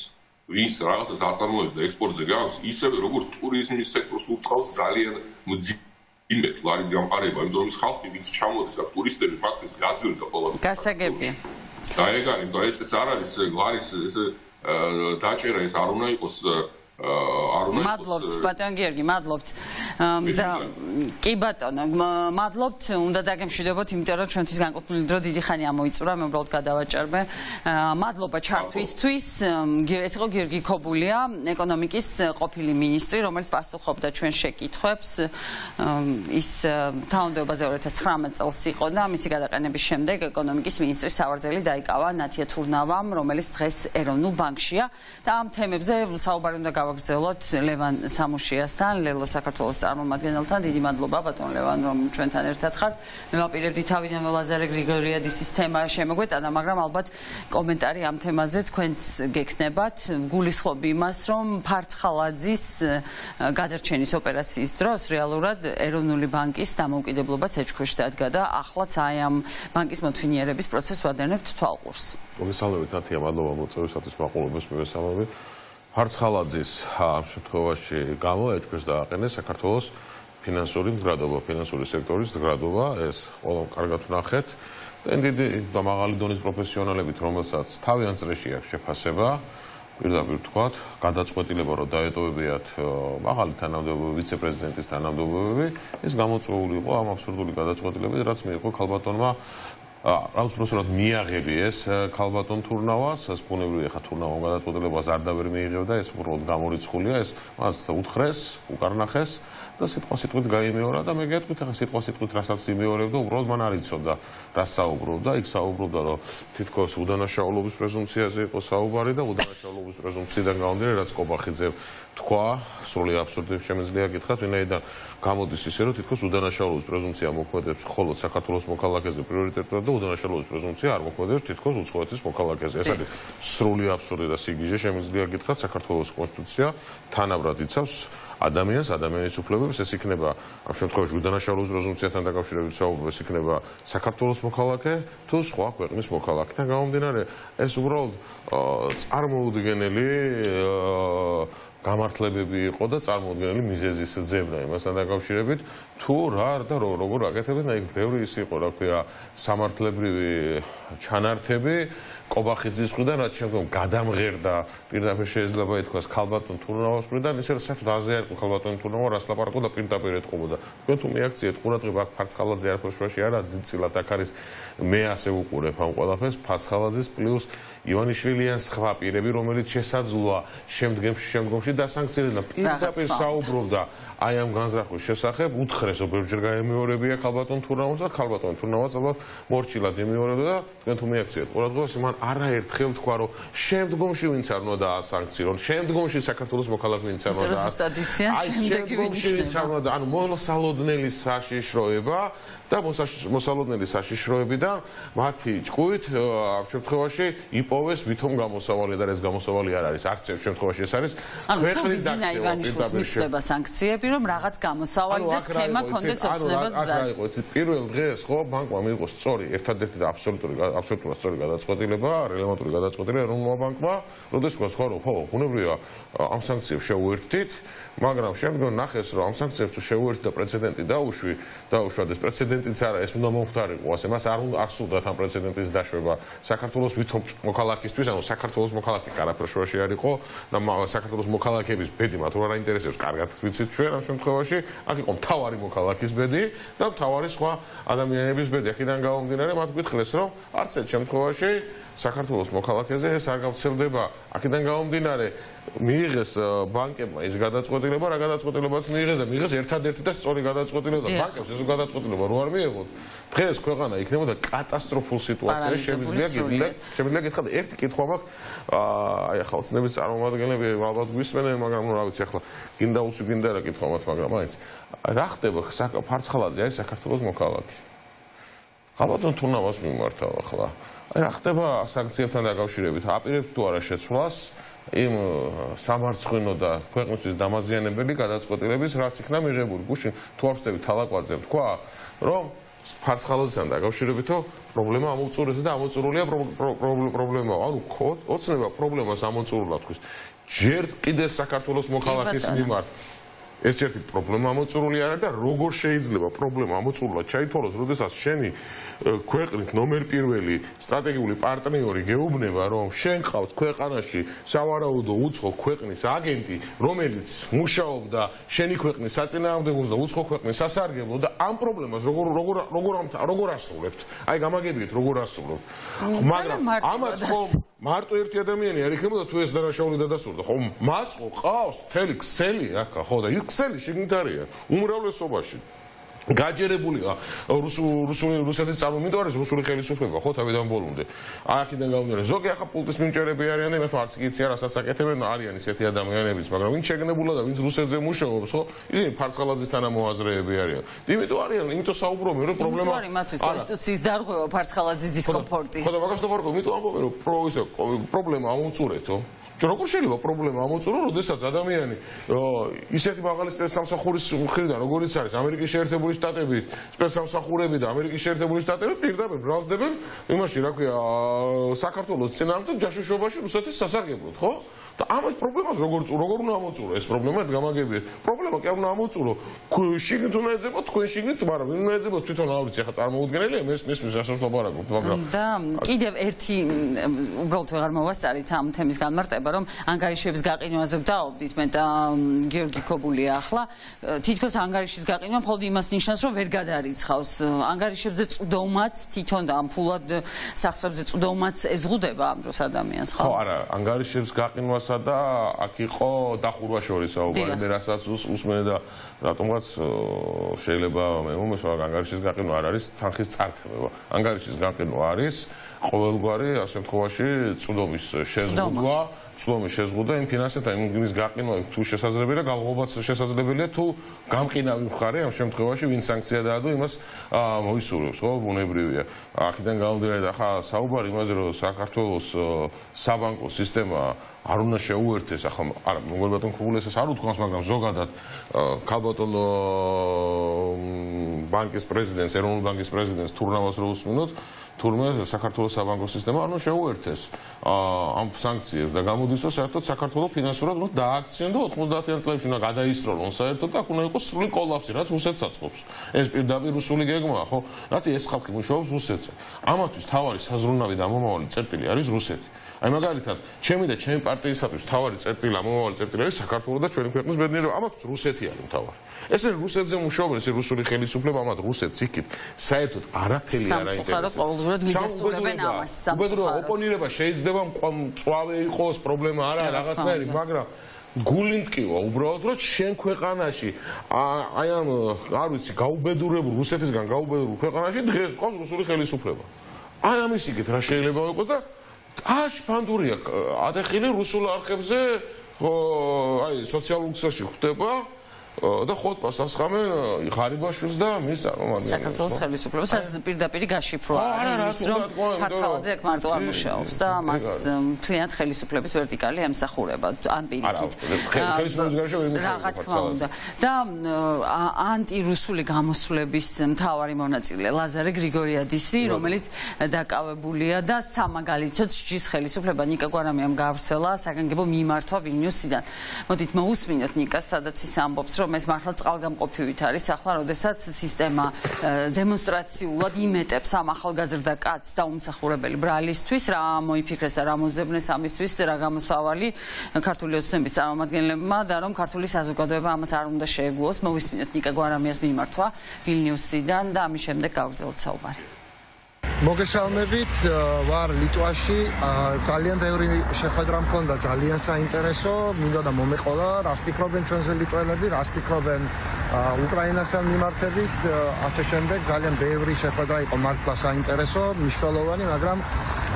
Ვის რაღაცას აწარმოებს და ექსპორტზე გავს, ისევე როგორც ტურიზმის სექტორს ურტყავს ძალიან მძიმედ ლარის გამყარება, იმიტომ რომ ის ხალხი, ვინც ჩამოდის და ტურისტები ფაქტს გაძვირდა ყოველთვის. გასაგებია. დაეგარი, და ეს არ არის ლარის ეს დაჭერა, ეს არ უნდა იყოს მადლობთ ბატონ გიორგი, მადლობთ. კი ბატონო, მადლობთ, უნდა დაგემშვიდობოთ, იმიტომ რომ ჩვენთვის განკუთვნილი დრო დიდი ხანი ამოიწურა, მე უბრალოდ გადავაჭერბე. მადლობა ჩართვისთვის. ეს იყო გიორგი ქობულია, ეკონომიკის ყოფილი მინისტრი, რომელიც პასუხობდა ჩვენ შეკითხვებს. ის თანამდებობაზე 2019 წელს იყო და მისი გადაყენების შემდეგ ეკონომიკის მინისტრის სავარძელი დაიკავა ნათია თურნავამ, რომელიც დღეს ეროვნულ ბანკშია და ამ თემებზე საუბარი უნდა გავაგრძელოთ ლევან სამუშიასთან, ლელო საქართველოს წარმომადგენელთან. დიდი მადლობა ბატონ ლევან, რომ ჩვენთან ერთად ხართ. მე ვაპირებდი თავიდან ლაზარე გრიგორიაძის თემა შემოგვეტანა, მაგრამ ალბათ კომენტარი ამ თემაზე თქვენც გეკნებათ. გულისხმობ იმას, რომ ფარცხალაძის გადარჩენის ოპერაციის დროს რეალურად ეროვნული ბანკის დამოუკიდებლობა ცეჩქვეშ დადგა და ახლაც აი ამ ბანკის მოთვინიერების პროცესს ვადევნებთ თვალყურს. მოგესალმებით ნათია, მადლობა მოწვევისათვის, მაყურებელს მივესალმებით. Partskhaladzes ამ შემთხვევაში გამოაჩნდეს და აყენეს საქართველოს ფინანსური მდგრადობა, ფინანსური სექტორის მდგრადობა, ეს ყველამ კარგად ვნახეთ. დიდი და მაღალი დონის პროფესიონალებით, რომელსაც თავიანთ წრეში აქვს შეფასება, პირდაპირ თქვათ, გადაწყვეტილება რომ დაეტოვებიათ მაღალი თანამდებობები, ვიცე-პრეზიდენტის თანამდებობები, ეს გამოწვეული იყო ამ აბსურდული გადაწყვეტილებით, რაც მიიღო ქალბატონმა რა უცნობად მიაღები ეს ქალბატონ თურნავას, სპონსორი ხა თურნავამ გადაწყვეტილებას არ დავერ მიიღებდა, ეს უბრალოდ გამორიცხულია, ეს მას უთხრეს, უკარნახეს და სიტყვასიტყვით გაიმეორა და მე გეტყვით ახლა სიტყვასიტყვით რასაც იმეორებდა, უბრალოდ მან არ იცოდა რა საუბრობდა, იქ საუბრობდა რომ თითქოს უდანაშაულობის პრეზუმპციაზე იყო საუბარი და უდანაშაულობის პრეზუმპციიდან გამომდინარე რაც კობახიძემ თქვა, სრული აბსურდია შემიძლია გითხრათ, ვინაიდან გამოდის ისე რომ თითქოს უდანაშაულობის პრეზუმპცია მოქმედებს მხოლოდ საქართველოს მოქალაქეზე პრიორიტეტად უდანაშაულობის პრეზუმპცია არ მოქმედებს თითქოს უცხოეთის მოქალაქეზე. ეს არის სრული აბსურდი და სიგიჟე, შემიძლია გითხრათ, საქართველოს კონსტიტუცია თანაბრად იცავს ადამიანს, ადამიანის უფლებებს, ეს იქნება ამ შემთხვევაში უდანაშაულობის პრეზუმპციასთან დაკავშირებით საუბარს, ეს იქნება საქართველოს მოქალაქე თუ სხვა ქვეყნის მოქალაქეთან გამომდინარე, ეს უბრალოდ წარმოუდგენელი გამართლებები იყო და წარმოუდგენელი მიზეზის ძებნა იმასთან დაკავშირებით, თუ რა და როგორ აკეთებენ, აი ბევრი ის იყო, რა ქვია, სამართლებრივი ჩანართები კობახიძის მხრიდან, რაც შემდგომ გადამღერდა, პირდაპირ შეიძლება ითქვას ქალბატონ თურნავას მხრიდან, ისე რომ საერთოდ აზე არ იყო ქალბატონ თურნავა, რას ლაპარაკობდა, პირდაპირ ეთყობოდა. თქვენ თუ მეაქციეთ ყურადღება, აქ ფარცხალაძე არაფერში არ არის, ძილად აქ არის, მე ასე უყურებ ამ ყველაფერს, ფარცხალაძის პლუს ივანიშვილიან სხვა პირები, რომელიც შესაძლოა შემდგომში დასანქცირებდა, პირდაპირ საუბრობდა აი ამ განზრახვის შესახებ, უთხრეს, ობერჯერ გაემეორებია ქალბატონ თურნავას და ქალბატონ თურნავაც ალბათ მორჩილად იმეორებდა და თქვენ თუ მეაქციეთ ყურადღებას, მან არაერთხელ თქვა, რომ შემდგომში ვინც არ უნდა დაასანქცირონ, შემდგომში საქართველოს მოქალაქე ვინც არ უნდა დაასანქცირონ, შემდგომში ვინც არ უნდა, ანუ მოსალოდნელი საშიშროება და მოსალოდნელი საშიშროებიდან მათი ჭკუით ამ შემთხვევაში იპოვეს ვითომ გამოსავალი და ეს გამოსავალი არ არის. არც ერთ შემთხვევაში ეს არის საქართველოს მოქალაქეების ბედი მათ რა ინტერესებს კარგად ვიცით ჩვენ ამ შემთხვევაში აქ იყო მთავარი მოქალაქის ბედი და მთავარი სხვა ადამიანების ბედი აქედან გამომდინარე მათ გითხლეს რომ არც ერთ შემთხვევაში საქართველოს მოქალაქეზე ეს არ გავრცელდება აქედან გამომდინარე მიიღეს ბანკებმა ეს გადაწყვეტილება რა გადაწყვეტილებაც მიიღეს და მიიღეს ერთადერთი და სწორი გადაწყვეტილება ბანკებს ეს გადაწყვეტილება რო არ მიიღოთ დღეს ქვეყანა იქნებოდა კატასტროფულ სიტუაციაში შეიძლება გითხათ ერთი კითხვა მაქვს აი ახლა ოცნების წარმომადგენლები Albert Guisman, მაგრამ რა ვიცი ახლა გინდა უსვიგინდა რა კითხვა მათ მაგრამ აიც რა ხდება ფარცხალაძე აი საქართველოს მოქალაქე ალბათ თურნავას მიმართავ ახლა აი რა ხდება სანქციებთან დაკავშირებით აპირებთ თუ არა შეცვლას იმ სამარცხვინო და ქვეყნისთვის დამაზიანებელი გადაწყვეტილების რაც იქნა მიღებული გუშინ თუ არ ვწდები თალაკვაძე თქვა რომ ფარცხალაძესთან დაკავშირებითო პრობლემა ამოწურეთ და ამოწურულია პრობლემა ანუ ოცნება პრობლემას ამოწურულად თქვის ჯერ კიდევ საქართველოს მოქალაქის მიმართ ეს ერთი პრობლემა ამოწურული არ არის და როგორ შეიძლება პრობლემა ამოწურულად ჩაითვალოს როდესაც შენი ქვეყნის ნომერ პირველი სტრატეგიული პარტნიორი გეუბნება რომ შენ ყავს ქვეყანაში სავარაუდო უცხო ქვეყნის აგენტი რომელიც მუშაობდა შენი ქვეყნის საწინააღმდეგოს და უცხო ქვეყნის სასარგებლო და ამ პრობლემას როგორ ასრულებთ აი გამაგებიეთ როგორ ასრულებთ მაგრამ ამას ხომ მარტო ერთი ადამიანი არ იქნება თუ ეს დანაშაული დადასტურდა ხომ მას ყავს თელი ქსელი ახლა ხო და ის ქსელი შიგნით არის უმრავლესობაში გაჯერებულია რუსეთის წარმომიდგარეს რუსული ხელისუფლება ხო თავიდან ბოლომდე აი აქედან გამომდინარე ზოგი ახლა პულტის მიმჭერები არიან და მე თვითონ არც გიცი რასაც აკეთებენ არიან ისეთი ადამიანებიც მაგრამ ვინც შეგნებულა და ვინც რუსეთზე მუშაობს ხო ისინი ფარცხალაძესთან ამოაზრეები არიან იმიტომ არიან იმიტომ საუბრობენ რომ პრობლემა არის მათთვის კონსტიტუციის დარღვევა ფარცხალაძის დისკომფორტი ხო და მაგას დავარქვა იმიტომ ამბობენ რომ პრობლემა ამოწურეთო როგორ შეიძლება პრობლემა ამოწურო, როდესაც ადამიანი ისეთი მაღალი სპეცსამსახურის მხრიდან, როგორიც არის ამერიკის შეერთებული შტატების სპეცსამსახურები და ამერიკის შეერთებული შტატები პირდაპირ ბრალდებენ იმაში, რა ქვია, საქართველოს წინააღმდეგ ჯაშუშობაში რუსეთის სასარგებლოდ, ხო? და ამას პრობლემას როგორ უნდა ამოწურო ეს პრობლემა გამაგებიეთ. პრობლემა კი არ უნდა ამოწურო, შიგნით უნდა ეძებოთ, თქვენ შიგნით, მაგრამ ვინ უნდა ეძებოს თვითონ არ ვიცი, ახლა წარმოუდგენელია მის რასაც ლაპარაკობთ, მაგრამ და კიდევ ერთი უბრალოდ ვეღარ მოვასწარით ამ თემის განმარტება რომ ანგარიშების გაყინვაზე ვდაობდით მე და გიორგი კობულია ახლა თითქოს ანგარიშის გაყინვა მხოლოდ იმას ნიშნავს რომ ვერ გადაარიცხავს ანგარიშებზე წვდომაც თვითონ და ამფულად სახსრებზე წვდომაც ეზღუდება ამ დროს ადამიანს ხო არა ანგარიშებს გაყინვასა და აქ იყო დახურვა შორის საუბარი რასაც უსმენე და რატომღაც შეიძლება მე მომესვა ანგარიშის გაყინვა არ არის თანხის წართება ანგარიშის გაყინვა არის ყოველგვარი ამ შემთხვევაში წვდომის შეზღუდვა წვდომის შეზღუდვა იმ ფინანსთა იმის გაყინვა თუ შესაძლებელია გალღობაც შესაძლებელია თუ გამყინავი მხარე ამ შემთხვევაში ვინ სანქცია დაადო იმას მოისურვებს ხო ბუნებრივია აქედან გამომდინარე და ხა საუბარი იმაზე რომ საქართველოს საბანკო სისტემა არ უნდა შეუერთეს ახლა არა მოგერ ბატონ ქუბულიას არ უთქვამს მაგრამ ზოგადად ქალბატონო ბანკის პრეზიდენტს ეროვნული ბანკის პრეზიდენტს თურნავას რო უსმინოთ თურმე საქართველოს საბანკო სისტემა არ უნდა შეუერთეს ამ სანქციებს და გამოდისო საერთოდ საქართველოს ფინანსურად უნდა დააქციონ და 90-იან წლებში უნდა გადაისროლონ საერთოდ და აქ უნდა იყოს სრული კოლაფსი რაც რუსეთს აწყობს ეს პირდაპირ რუსული გეგმაა ხო რატი ეს ხალხი მუშაობს რუსეთზე ამათვის თავარი საზრუნავი და მომავალი წერტილი არის რუსეთი აი მაგალითად ჩემი და ჩემი პარტიისათვის თავარი წერტილი ამავალი წერტილი არის საქართველოს და ჩვენი ქვეყნის ბედნიერება ამათ რუსეთი არის თავარი ესე რუსეთზე მუშაობენ ეს რუსული ხელისუფლება ამათ რუსეთს იქით საერთოდ არაფერი არ არის სამწუხაროდ ყოველდღურად მიდასტურებენ ამას სამწუხაროდ ოპონირება შეიძლება მწვავე იყოს პრობლემა არა რაღაცნაირი მაგრამ გულიმტკივა უბრალოდ რომ შენ ქვეყანაში აი ამ არ ვიცი გაუბედურებულ რუსეთისგან გაუბედურებულ ქვეყანაში დღეს ყავს რუსული ხელისუფლება აი ამის იქით რა შეიძლება იყოს და აშფანდურია ადახილი რუსულ არხებზე, აი სოციალურ ქსელში ხდება და ხოთ პასასხამე ღარიბაშვილს და მის ამან საქართველოს ხელისუფლებას ასე პირდაპირ გაშიფრა ის რომ ფარცხალაძე აქ მარტო არ მუშაობს და მას მთლიანად ხელისუფლების ვერტიკალი ამსახურება ან პირიქით ხელისუფლების გარშე ვერ მუშაობს და ანტირუსული გამოსვლების მთავარი მონაწილე ლაზარე გრიგორიაძე რომელიც დაკავებულია და სამაგალითოდ ჯის ხელისუფლება ნიკა გვარამიამ გავრცელა საგანგებო მიმართვა ვილნიუსიდან მოდით მოусმინოთ ნიკას სადაც ის ამბობს რომ ეს მართლაც წყალგამყოფივით არის ახლა როდესაც სისტემა დემონსტრაციულად იმეტებს ამ ახალგაზრდა კაცს და უმსახურებელი ბრალისთვის რა მოიფიქრეს და რა მოძებნეს ამისთვის და რა გამოსავალი ქართული ოცნების წარმომადგენლებმა და რომ ქართული საზოგადოება ამას არ უნდა შეეგუოს მოვისმინოთ ნიკა გვარამიას მიმართვა ვილნიუსიდან და ამის შემდეგ გავგრძელოთ საუბარი მოგესალმებით ვარ ლიტვაში ძალიან ბევრი შეხვედრა მქონდა ძალიან საინტერესო მინდა და მომეყოლა რას ფიქრობენ ჩვენზე ლიტველები რას ფიქრობენ უკრაინასთან მიმართებით ასე შემდეგ ძალიან ბევრი შეხვედრა იყო მართლა საინტერესო მნიშვნელოვანი მაგრამ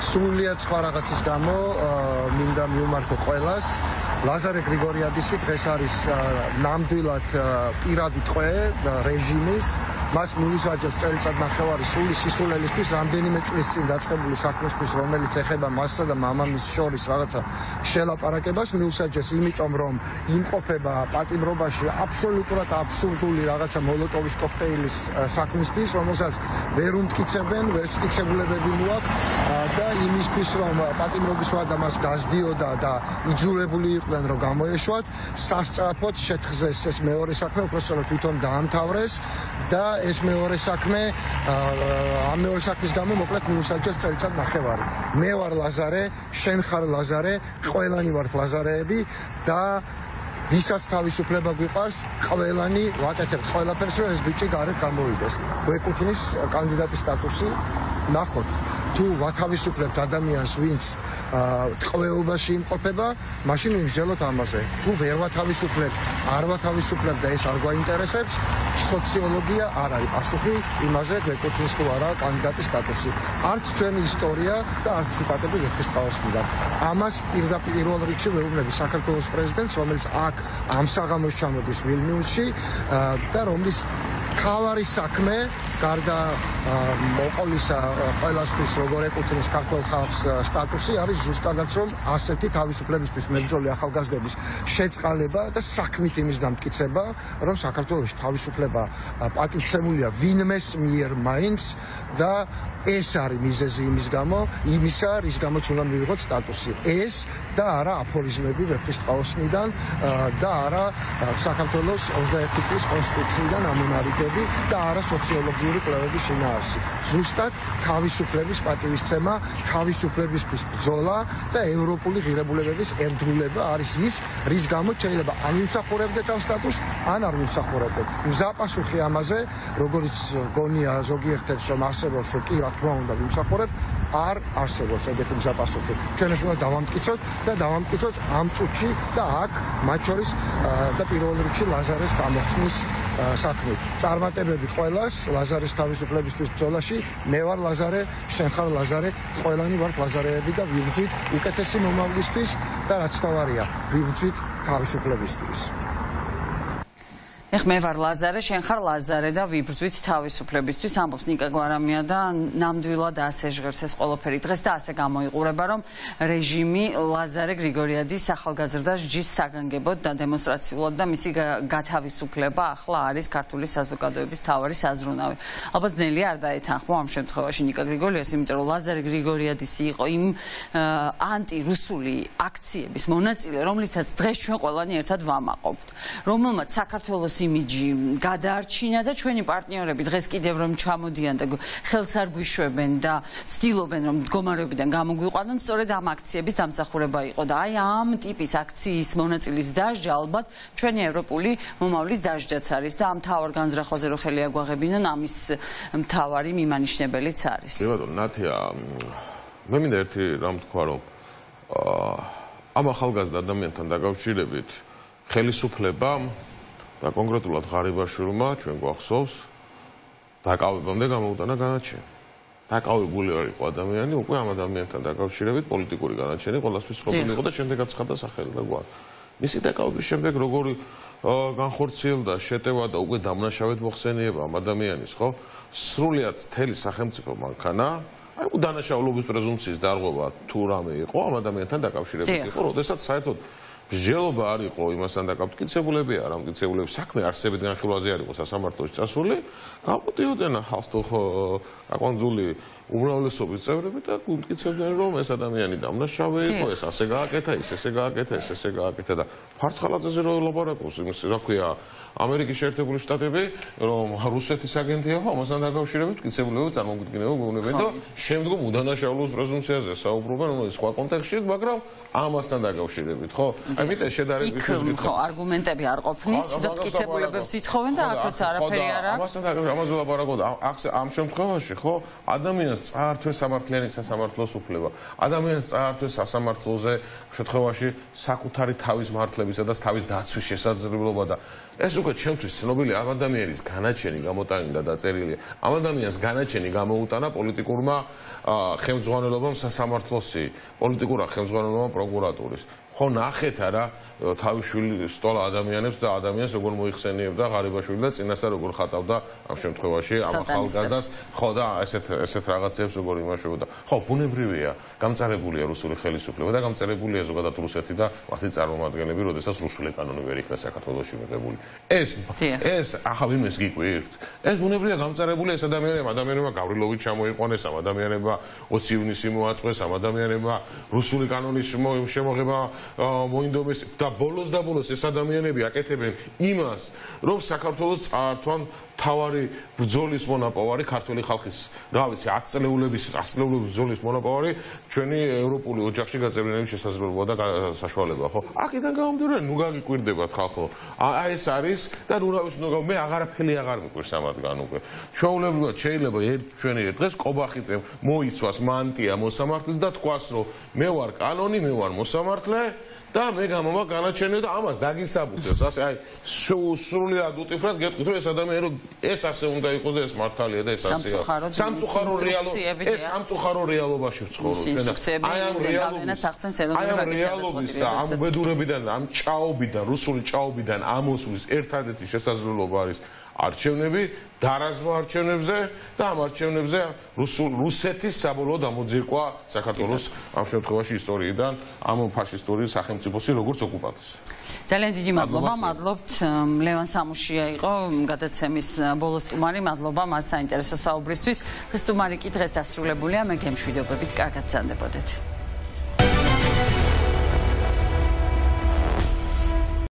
სულიად სხვა რაღაცის გამო მინდა მივმართო ყველას ლაზარე გრიგორიაძე დღეს არის ნამდვილად პირადი ტყვე რეჟიმის მას მივისაჯეს წელიწად ნახევარი სული სისულელისთვის ამდენიმე წლის წინ დაწყებული საქმისთვის რომელიც ეხება მასსა და მამამის შორის რაღაცა შელაპარაკებას მიუსაჯეს იმიტომ რომ იმყოფება პატიმრობაში აბსოლუტურად აბსურდული რაღაცა მოლოტოვის კოქტეილის საქმისთვის რომელსაც ვერ უმტკიცებენ ვერ შეკითხებულებები მოაქვს და იმისთვის რომ პატიმრობის ვადა მას გასდიოდა და იძულებული იყვნენ რომ გამოეშვათ სასწრაფოდ შეთხზეს ეს მეორე საქმე უბრალოდ თვითონ დაამთავრეს და ეს მეორე საქმე ამ მეორე საქმის გამო მოკლედ მიუსაჯეს წელიწად ნახევარი. მე ვარ ლაზარე, შენ ხარ ლაზარე, ყველანი ვართ ლაზარეები და ვისაც თავისუფლება გვიყარს, ყველანი ვაკეთებთ ყველაფერს, რომ ეს ბიჭი გარეთ გამოვიდეს. გვეკუთვნის კანდიდატის სტატუსი ნახოთ. თუ ვათავისუფლებთ ადამიანს, ვინც ტყვეობაში იმყოფება, მაშინ ვიმსჯელოთ ამაზე. თუ ვერ ვათავისუფლებთ, არ ვათავისუფლებთ და ეს არ გვაინტერესებს, სოციოლოგია არ არის პასუხი იმაზე, გვეკუთვნის თუ არა კანდიდატის სტატუსი. არც ჩვენი ისტორია და არც ციტატები ვერც თავისმიდან. ამას პირველ რიგში ვეუბნები საქართველოს პრეზიდენტს, რომელიც აქ ამ საღამოს ჩამოდის ვილნიუსში და რომლის თავარი საქმე გარდა მოყოლისა ყველასთვის როგორ ეკუთვნის ქართულ ხალხს სტატუსი არის ზუსტადაც რომ ასეთი თავისუფლებისთვის მებრძოლი ახალგაზრდების შეწყალება და საქმით იმის დამტკიცება რომ საქართველოს თავისუფლება პატივცემულია ვინმეს მიერ მაინც და ეს არის მიზეზი იმის გამო იმისა რის გამოც უნდა მივიღოთ სტატუსი ეს და არა აფორიზმები ვეფხისტყაოსნიდან და არა საქართველოს 21 წლის კონსტიტუციიდან ამონარით და არა სოციოლოგიური კვლევების შინაარსი. ზუსტად თავისუფლების პატივისცემა, თავისუფლებისთვის ბრძოლა და ევროპული ღირებულებების ერთგულება არის ის, რის გამოც შეიძლება ან იმსახურებდეთ ამ სტატუსს, ან არ იმსახურებდეთ. მზაპასუხი ამაზე, როგორც გონია ზოგიერთებს რომ არსებობს, რომ კი რა თქმა უნდა იმსახურებ, არ არსებობს ეგეთი მზაპასუხი. ჩვენ ეს უნდა დავამტკიცოთ და დავამტკიცოთ ამ წუთში და აქ მათ შორის და პირველ რიგში ლაზარეს გამოხსნის საქმით. წარმატებები ყველას ლაზარის თავისუფლებისთვის ბრძოლაში მე ვარ ლაზარე შენ ხარ ლაზარე ყველანი ვართ ლაზარეები და ვიბრძვით უკეთესი მომავლისთვის და რაც თავარია ვიბრძვით თავისუფლებისთვის მე ვარ ლაზარე შენ ხარ ლაზარე და ვიბრძვით თავისუფლებისთვის ამბობს ნიკა გვარამია და ნამდვილად ასე ჟღერს ეს ყველაფერი დღეს და ასე გამოიყურება რომ რეჟიმი ლაზარე გრიგორიაძის ახალგაზრდა ჯის საგანგებოდ და დემონსტრაციულად და მისი გათავისუფლება ახლა არის ქართული საზოგადოების მთავარი საზრუნავი ალბათ ძნელი არ დაეთანხმო ამ შემთხვევაში ნიკა გრიგორიაძის იმიტომ რომ ლაზარე გრიგორიაძის იყო იმ ანტირუსული აქციების მონაწილე რომლითაც დღეს ჩვენ ყველანი ერთად ვამაყობთ რომელმაც საქართველოს იმიჯი გადაარჩინა და ჩვენი პარტნიორები დღეს კიდევ რომ ჩამოდიან და ხელს არ გვიშვებენ და ცდილობენ რომ მდგომარეობიდან გამოგვიყვანონ სწორედ ამ აქციების დამსახურება იყო და აი ამ ტიპის აქციის მონაწილის დასჯა ალბათ ჩვენი ევროპული მომავლის დასჯაც არის და ამ თავარ განზრახვაზე რო ხელი აგვაღებინონ ამის მთავარი მიმანიშნებელიც არის. კი ბატონო ნათია მე მინდა ერთი რამ თქვა რომ ამ ახალგაზრდა ადამიანთან დაკავშირებით ხელისუფლება და კონკრეტულად ღარიბაშვილმა ჩვენ გვახსოვს დაკავებამდე გამოუტანა განაჩენი. დაკავებული იყო ადამიანი, უკვე ამ ადამიანთან დაკავშირებით პოლიტიკური განაჩენი ყველასთვის ხობილი იყო და შემდეგაც ხარდა სახელი და გვარი. მისი დაკავების შემდეგ როგორი განხორციელდა შეტევა და უკვე დამნაშავედ მოხსენიება ამ ადამიანის, ხო? სრულიად მთელი სახელმწიფო მანქანა, აი, უდანაშაულობის პრეზუმპციის დარღვევა თუ რამე იყო ამ ადამიანთან დაკავშირებით იყო, როდესაც საერთოდ მსჯელობა არ იყო იმასთან დაკავშირებული, არ ამტკიცებულები საქმე არსებით განხილვაზე არ იყო სასამართლოში წასული, გამოდიოდნენ ახალ აკონძული უმრავლესობის წევრები და გულმტკიცებდნენ, რომ ეს ადამიანი დამნაშავე იყო, ეს ასე გააკეთა, ის ესე გააკეთა, ეს ესე გააკეთა და ფარცხალაძეზე რო ლაპარაკობს, იმის რა ქვია, ამერიკის შეერთებული შტატები, რომ რუსეთის აგენტია, ამასთან დაკავშირებით მტკიცებულები წარმოგიდგენები გეუბნებიან და შემდგომ უდანაშაულობის პრეზუმპციაზე საუბრობენ, ანუ ეს სხვა კონტექსტშია, მაგრამ ამასთან დაკავშირებით, ხო? Ამიტომ შედარებით ის ხო არგუმენტები არ ყოფნით და მტკიცებულებებს ითხოვენ და აქ როცა არაფერი არ აქვს. ამასთან რამაზე ლაპარაკობთ? ამ შემთხვევაში ხო ადამიანს წაართვეს სამართლიანი სასამართლოს უფლება. ადამიანს წაართვეს სასამართლოზე შემთხვევაში საკუთარი თავის მართლებისა და თავის დაცვის შესაძლებლობა და ეს უკვე ჩემთვის ცნობილი ამ ადამიანის განაჩენი გამოტანილი და დაწერილია. ამ ადამიანს განაჩენი გამოუტანა პოლიტიკურმა ხელმძღვანელობამ სასამართლოსი, პოლიტიკურმა ხელმძღვანელობამ პროკურატურის. ხო ნახეთ არა თავიშვილი სტოლ ადამიანებს და ადამიანს როგორ მოიხსენიებდა ღარიბაშვილი და წინასწარ როგორ ხატავდა ამ შემთხვევაში ამ ახალგაზრდას ხო და ესეთ რაღაცებს როგორ იმაშებოდა ხო ბუნებრივია გამწარებულია რუსული ხელისუფლება და გამწარებულია ზოგადად რუსეთი და მათი წარმომადგენლები როდესაც რუსული კანონი ვერ იქნა საქართველოში მიღებული ეს ახლა ვინმეს გიკვირთ ეს ბუნებრივია გამწარებულია ეს ადამიანებმა გავრილოვით ჩამოიყვანეს ამ ადამიანებმა 20 ივნისს მოაწყვეს ამ ადამიანებმა რუსული კანონის შემოღება მოინდომეს და ბოლოს ეს ადამიანები აკეთებენ იმას, რომ საქართველოს წაართვან თავარი ბრძოლის მონაპოვარი ქართველი ხალხის, რა ვიცი, 10 წლების ბრძოლის მონაპოვარი ჩვენი ევროპული ოჯახში გაწევრიანების შესაძლებლობა და საშუალება, ხო? აქედან გამომდინარე, ნუ გაგიკვირდებათ ხალხო. აი ეს არის და ნუ რა ვიცი, მე აღარაფერი აღარ მიყვირს ამათგან უკვე. ჩვეულებრივად შეიძლება ჩვენი ერთ დღეს კობახიძემ მოიცვას მანტია მოსამართლეს და თქვას, რომ მე ვარ კანონი, მე ვარ მოსამართლე და მე გამომვა განაჩენია და ამას დაგისაბუთებს. ასე აი სრულიად უტიფრად გეტყვით, რომ ეს ადამიანი ეს ასე უნდა იყოს და ეს მართალია და ეს ასეა. სამწუხარო რეალობაში ვცხოვრობთ. აი ამ რეალობიდან, ამ უბედურებიდან, ამ ჭაობიდან, რუსული ჭაობიდან ამოსვლის ერთადერთი შესაძლებლობა არის არჩევნები, დარაზვა არჩევნებზე და ამ არჩევნებზე რუსეთის საბოლოო გამოძირკვა საქართველოს ამ შემთხვევაში ისტორიიდან, ამ ფაშისტური სახელმწიფოსი როგორც ოკუპანტს. ძალიან დიდი მადლობა, მადლობთ ლევან სამუშია იყო გადაცემის ბოლოს სტუმარი, მადლობა მას საინტერესო საუბრისთვის. ეს სტუმარი კი დღეს დასრულებულია, მე გემშვიდობებით, კარგად გრძანდებოდეთ.